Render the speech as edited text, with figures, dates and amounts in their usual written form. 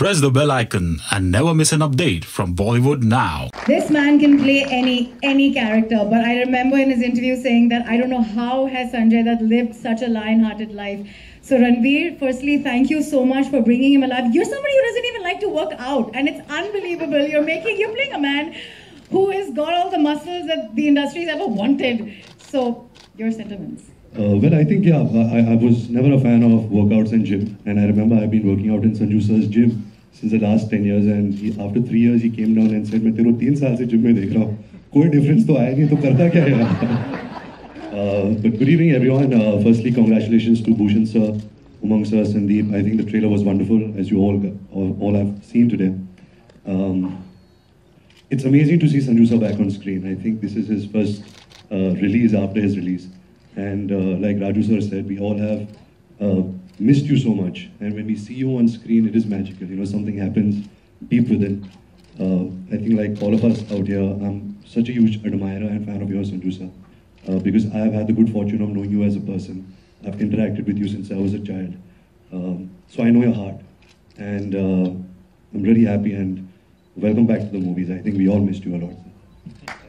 Press the bell icon and never miss an update from Bollywood Now. This man can play any character, but I remember in his interview saying that I don't know how has Sanjay Dutt lived such a lion-hearted life. So Ranveer, firstly, thank you so much for bringing him alive. You're somebody who doesn't even like to work out, and it's unbelievable. You're playing a man who has got all the muscles that the industry's ever wanted. So your sentiments. Well, I think, yeah, I was never a fan of workouts and gym, and I remember I've been working out in Sanju sir's gym since the last 10 years, and after 3 years, he came down and said, "मैं तेरे 3 साल से gym में देख रहा हूँ, कोई difference तो आया नहीं, तो करता क्या है?" But good evening, everyone. Firstly, congratulations to Bhushan sir, Umang sir, Sandeep. I think the trailer was wonderful, as you all have seen today. It's amazing to see Sanju sir back on screen. I think this is his first release after his release. And like Raju sir said, we all have missed you so much. And when we see you on screen, it is magical. You know, something happens deep within. I think like all of us out here, I'm such a huge admirer and fan of yours, Sanju sir. Because I have had the good fortune of knowing you as a person. I've interacted with you since I was a child. So I know your heart. And I'm really happy and welcome back to the movies. I think we all missed you a lot.